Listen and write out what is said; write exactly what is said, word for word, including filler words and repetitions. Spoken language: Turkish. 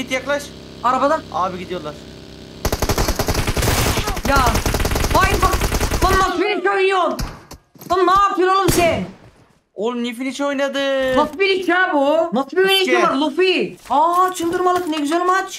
Git yaklaş. Arabadan. Abi gidiyorlar. Ya. Hayır bak. Lan nasıl finish oynuyorsun? Lan ne yapıyorsun oğlum sen? Oğlum ne finish oynadın? Nasıl bir iş ya bu? Nasıl bir finish var Luffy? Aa çıldırmalık ne güzel maç.